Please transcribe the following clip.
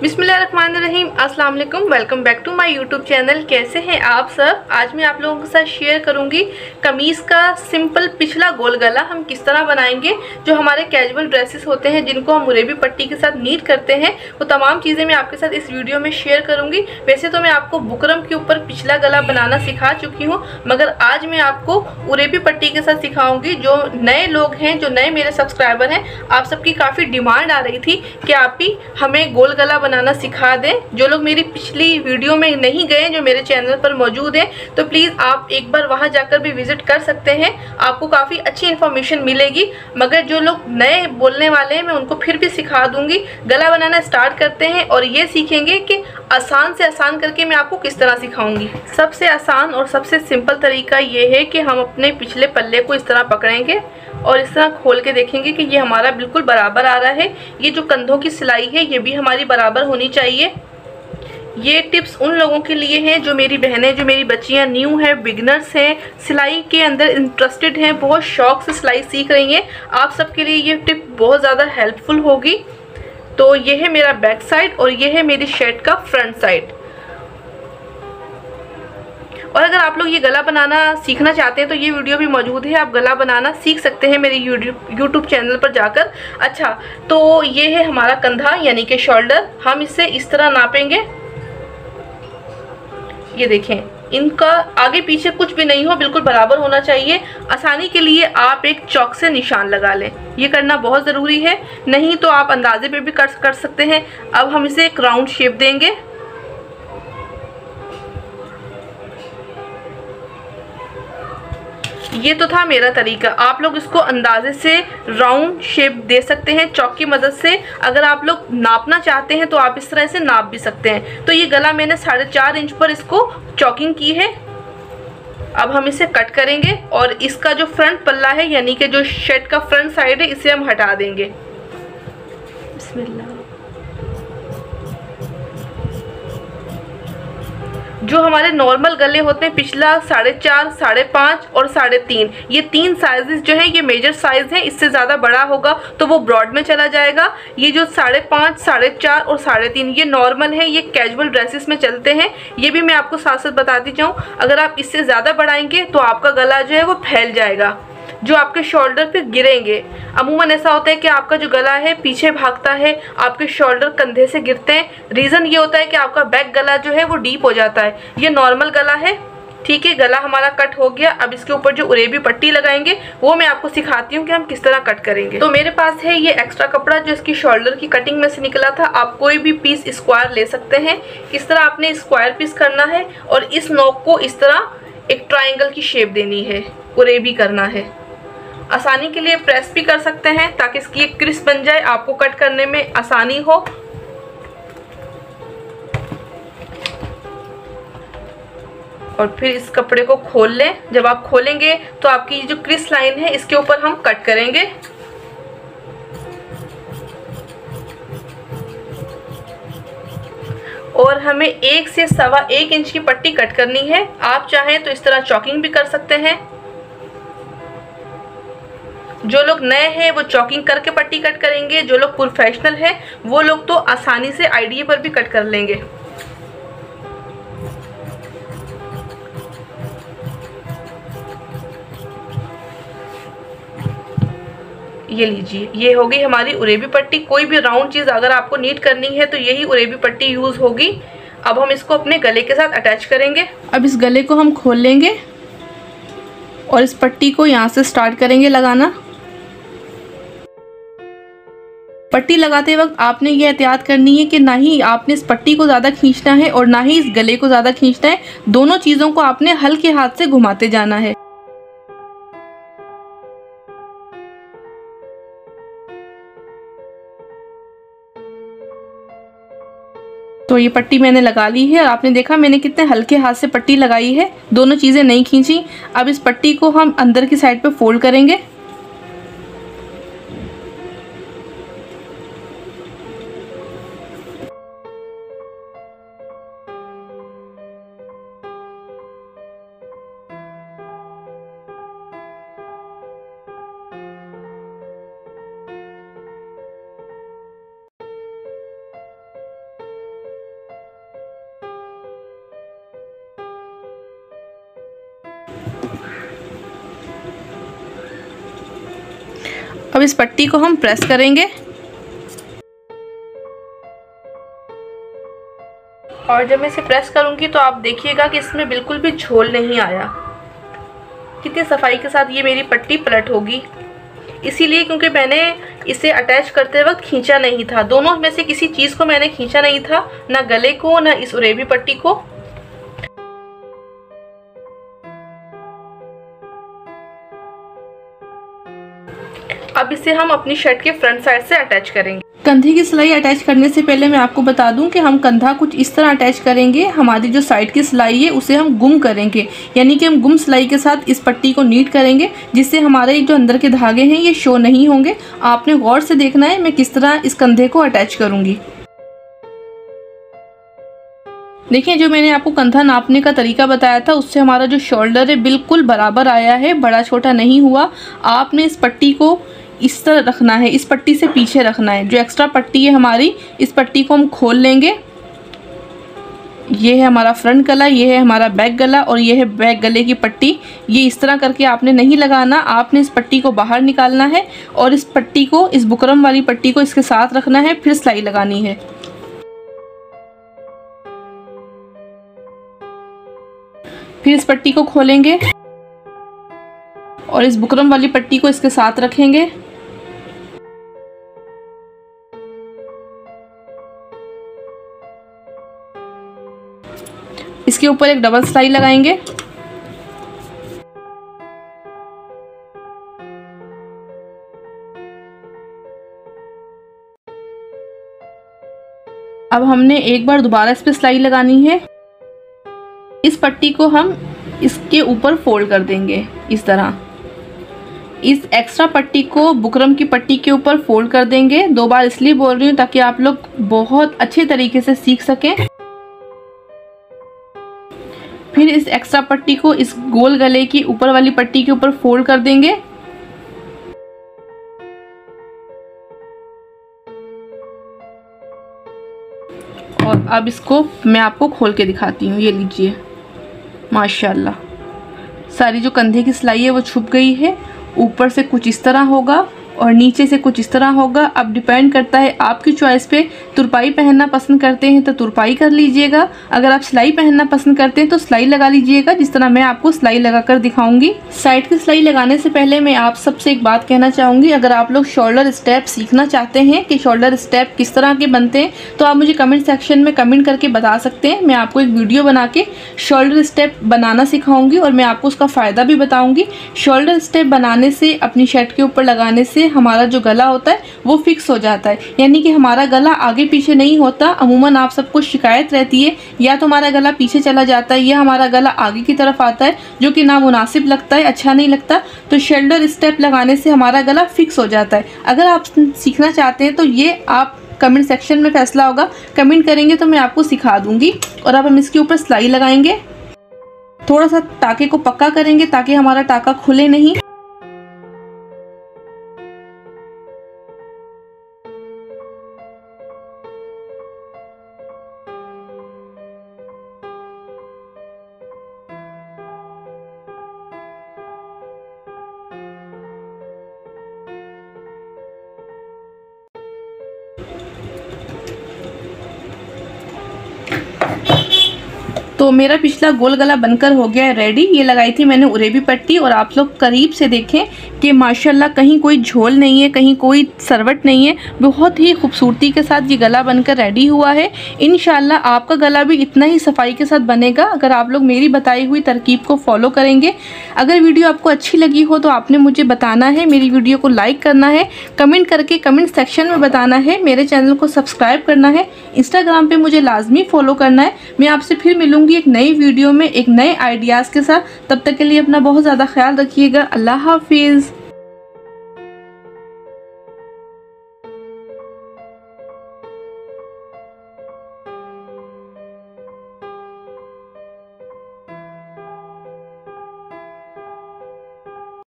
बिस्मिल्लाहिर्रहमानिर्रहीम, अस्सलाम वालेकुम, welcome back to my YouTube channel. कैसे हैं आप सब? आज मैं आप लोगों के साथ शेयर करूंगी कमीज़ का सिंपल पिछला गोल गला हम किस तरह बनाएंगे। जो हमारे कैजुअल ड्रेसेस होते हैं जिनको हम मुरैबी पट्टी के साथ नीट करते हैं, वो तमाम चीज़ें मैं आपके साथ इस वीडियो में शेयर करूँगी। वैसे तो मैं आपको बुकरम के ऊपर पिछला गला बनाना सिखा चुकी हूँ, मगर आज मैं आपको मुरैबी पट्टी के साथ सिखाऊँगी। जो नए लोग हैं, जो नए मेरे सब्सक्राइबर हैं, आप सबकी काफ़ी डिमांड आ रही थी कि आप ही हमें गोल गला बनाना सिखा दें। जो लोग मेरी पिछली वीडियो में नहीं गए, जो मेरे चैनल पर मौजूद हैं, तो प्लीज़ आप एक बार वहां जाकर भी विजिट कर सकते हैं, आपको काफ़ी अच्छी इन्फॉर्मेशन मिलेगी। मगर जो लोग नए बोलने वाले हैं, मैं उनको फिर भी सिखा दूंगी। गला बनाना स्टार्ट करते हैं और ये सीखेंगे कि आसान से आसान करके मैं आपको किस तरह सिखाऊंगी। सबसे आसान और सबसे सिंपल तरीका ये है कि हम अपने पिछले पल्ले को इस तरह पकड़ेंगे और इस तरह खोल के देखेंगे कि ये हमारा बिल्कुल बराबर आ रहा है। ये जो कंधों की सिलाई है ये भी हमारी बराबर होनी चाहिए। ये टिप्स उन लोगों के लिए हैं जो मेरी बहनें, जो मेरी बच्चियां न्यू हैं, बिगनर्स हैं, सिलाई के अंदर इंटरेस्टेड हैं, बहुत शौक से सिलाई सीख रही हैं। आप सबके लिए ये टिप बहुत ज़्यादा हेल्पफुल होगी। तो ये है मेरा बैक साइड और ये है मेरी शर्ट का फ्रंट साइड। और अगर आप लोग ये गला बनाना सीखना चाहते हैं तो ये वीडियो भी मौजूद है, आप गला बनाना सीख सकते हैं मेरे यूट्यूब चैनल पर जाकर। अच्छा, तो ये है हमारा कंधा यानी कि शोल्डर। हम इसे इस तरह नापेंगे, ये देखें, इनका आगे पीछे कुछ भी नहीं हो, बिल्कुल बराबर होना चाहिए। आसानी के लिए आप एक चॉक से निशान लगा लें, ये करना बहुत ज़रूरी है, नहीं तो आप अंदाजे पे भी कर सकते हैं। अब हम इसे एक राउंड शेप देंगे। ये तो था मेरा तरीका, आप लोग इसको अंदाजे से राउंड शेप दे सकते हैं चॉक की मदद से। अगर आप लोग नापना चाहते हैं तो आप इस तरह से नाप भी सकते हैं। तो ये गला मैंने 4.5 इंच पर इसको चॉकिंग की है। अब हम इसे कट करेंगे और इसका जो फ्रंट पल्ला है यानी कि जो शर्ट का फ्रंट साइड है इसे हम हटा देंगे। बिस्मिल्लाह। जो हमारे नॉर्मल गले होते हैं पिछला 4.5, 5.5 और 3.5, ये तीन साइजेस जो हैं ये मेजर साइज हैं। इससे ज़्यादा बड़ा होगा तो वो ब्रॉड में चला जाएगा। ये जो 5.5, 4.5 और 3.5 ये नॉर्मल है, ये कैजुअल ड्रेसेस में चलते हैं। ये भी मैं आपको साथ साथ बताती जाऊँ, अगर आप इससे ज़्यादा बढ़ाएंगे तो आपका गला जो है वो फैल जाएगा, जो आपके शोल्डर पे गिरेंगे। अमूमन ऐसा होता है कि आपका जो गला है पीछे भागता है, आपके शोल्डर कंधे से गिरते हैं। रीज़न ये होता है कि आपका बैक गला जो है वो डीप हो जाता है। ये नॉर्मल गला है, ठीक है। गला हमारा कट हो गया। अब इसके ऊपर जो मुरैबी पट्टी लगाएंगे वो मैं आपको सिखाती हूँ कि हम किस तरह कट करेंगे। तो मेरे पास है ये एक्स्ट्रा कपड़ा जो इसकी शोल्डर की कटिंग में से निकला था। आप कोई भी पीस स्क्वायर ले सकते हैं। इस तरह आपने स्क्वायर पीस करना है और इस नोक को इस तरह एक ट्राइंगल की शेप देनी है, मुरैबी करना है। आसानी के लिए प्रेस भी कर सकते हैं ताकि इसकी एक क्रिस्प बन जाए, आपको कट करने में आसानी हो। और फिर इस कपड़े को खोल लें। जब आप खोलेंगे तो आपकी जो क्रिस्प लाइन है इसके ऊपर हम कट करेंगे। और हमें 1 से 1.25 इंच की पट्टी कट करनी है। आप चाहें तो इस तरह चॉकिंग भी कर सकते हैं। जो लोग नए हैं वो चॉकिंग करके पट्टी कट करेंगे, जो लोग प्रोफेशनल हैं वो लोग तो आसानी से आईडीए पर भी कट कर लेंगे। ये लीजिए, ये होगी हमारी मुरैबी पट्टी। कोई भी राउंड चीज़ अगर आपको नीट करनी है तो यही मुरैबी पट्टी यूज़ होगी। अब हम इसको अपने गले के साथ अटैच करेंगे। अब इस गले को हम खोल लेंगे और इस पट्टी को यहाँ से स्टार्ट करेंगे लगाना। पट्टी लगाते वक्त आपने ये एहतियात करनी है कि ना ही आपने इस पट्टी को ज़्यादा खींचना है और ना ही इस गले को ज़्यादा खींचना है। दोनों चीज़ों को आपने हल्के हाथ से घुमाते जाना है। तो ये पट्टी मैंने लगा ली है और आपने देखा मैंने कितने हल्के हाथ से पट्टी लगाई है, दोनों चीज़ें नहीं खींची। अब इस पट्टी को हम अंदर की साइड पे फोल्ड करेंगे। अब इस पट्टी को हम प्रेस करेंगे और जब मैं इसे प्रेस करूंगी तो आप देखिएगा कि इसमें बिल्कुल भी झोल नहीं आया। कितनी सफाई के साथ ये मेरी पट्टी पलट होगी, इसीलिए क्योंकि मैंने इसे अटैच करते वक्त खींचा नहीं था। दोनों में से किसी चीज़ को मैंने खींचा नहीं था, ना गले को ना इस उरेबी पट्टी को। अब इसे हम अपनी शर्ट के फ्रंट साइड से अटैच करेंगे। कंधे की सिलाई अटैच करने से पहले मैं आपको बता दूं कि हम कंधा कुछ इस तरह अटैच करेंगे। हमारी जो साइड की सिलाई है उसे हम गुम करेंगे, यानी कि हम गुम सिलाई के साथ इस पट्टी को नीट करेंगे, जिससे हमारे जो अंदर के धागे हैं ये शो नहीं होंगे। आपने गौर से देखना है मैं किस तरह इस कंधे को अटैच करूँगी। देखिए, जो मैंने आपको कंधा नापने का तरीका बताया था उससे हमारा जो शोल्डर है बिल्कुल बराबर आया है, बड़ा छोटा नहीं हुआ। आपने इस पट्टी को इस तरह रखना है, इस पट्टी से पीछे रखना है। जो एक्स्ट्रा पट्टी है हमारी, इस पट्टी को हम खोल लेंगे। ये है हमारा फ्रंट गला, ये है हमारा बैक गला और ये है बैक गले की पट्टी। ये इस तरह करके आपने नहीं लगाना, आपने इस पट्टी को बाहर निकालना है और इस पट्टी को, इस बुकरम वाली पट्टी को इसके साथ रखना है, फिर सिलाई लगानी है। फिर इस पट्टी को खोलेंगे और इस बुकरम वाली पट्टी को इसके साथ रखेंगे। इसके ऊपर एक डबल सिलाई लगाएंगे। अब हमने एक बार दोबारा इस पे सिलाई लगानी है। इस पट्टी को हम इसके ऊपर फोल्ड कर देंगे इस तरह। इस एक्स्ट्रा पट्टी को बुकरम की पट्टी के ऊपर फोल्ड कर देंगे। दो बार इसलिए बोल रही हूँ ताकि आप लोग बहुत अच्छे तरीके से सीख सकें। फिर इस एक्स्ट्रा पट्टी को इस गोल गले की ऊपर वाली पट्टी के ऊपर फोल्ड कर देंगे। और अब इसको मैं आपको खोल के दिखाती हूँ। ये लीजिए, माशाल्लाह सारी जो कंधे की सिलाई है वो छुप गई है। ऊपर से कुछ इस तरह होगा और नीचे से कुछ इस तरह होगा। अब डिपेंड करता है आपकी चॉइस पे। तुरपाई पहनना पसंद करते हैं तो तुरपाई कर लीजिएगा, अगर आप सिलाई पहनना पसंद करते हैं तो सिलाई लगा लीजिएगा, जिस तरह मैं आपको सिलाई लगा कर दिखाऊंगी। साइड की सिलाई लगाने से पहले मैं आप सबसे एक बात कहना चाहूँगी। अगर आप लोग शोल्डर स्टेप सीखना चाहते हैं कि शोल्डर स्टेप किस तरह के बनते हैं तो आप मुझे कमेंट सेक्शन में कमेंट करके बता सकते हैं। मैं आपको एक वीडियो बना के शोल्डर स्टेप बनाना सिखाऊंगी और मैं आपको उसका फ़ायदा भी बताऊँगी। शोल्डर स्टेप बनाने से, अपनी शर्ट के ऊपर लगाने से हमारा जो गला होता है वो फिक्स हो जाता है, यानी कि हमारा गला आगे पीछे नहीं होता। अमूमन आप सबको शिकायत रहती है, या तो हमारा गला पीछे चला जाता है या हमारा गला आगे की तरफ आता है, जो कि नामुनासिब लगता है, अच्छा नहीं लगता। तो शोल्डर स्टेप लगाने से हमारा गला फिक्स हो जाता है। अगर आप सीखना चाहते हैं तो ये आप कमेंट सेक्शन में फैसला होगा, कमेंट करेंगे तो मैं आपको सिखा दूंगी। और अब हम इसके ऊपर सिलाई लगाएंगे। थोड़ा सा टाके को पक्का करेंगे ताकि हमारा टाका खुले नहीं। तो मेरा पिछला गोल गला बनकर हो गया है रेडी। ये लगाई थी मैंने उरेबी पट्टी और आप लोग करीब से देखें कि माशाल्लाह कहीं कोई झोल नहीं है, कहीं कोई सरवट नहीं है। बहुत ही खूबसूरती के साथ ये गला बनकर रेडी हुआ है। इंशाल्लाह आपका गला भी इतना ही सफाई के साथ बनेगा अगर आप लोग मेरी बताई हुई तरकीब को फॉलो करेंगे। अगर वीडियो आपको अच्छी लगी हो तो आपने मुझे बताना है, मेरी वीडियो को लाइक करना है, कमेंट करके कमेंट सेक्शन में बताना है, मेरे चैनल को सब्सक्राइब करना है, इंस्टाग्राम पर मुझे लाजमी फॉलो करना है। मैं आपसे फिर मिलूँगी एक नई वीडियो में एक नए आइडियाज़ के साथ। तब तक के लिए अपना बहुत ज़्यादा ख्याल रखिएगा। अल्लाह हाफिज़।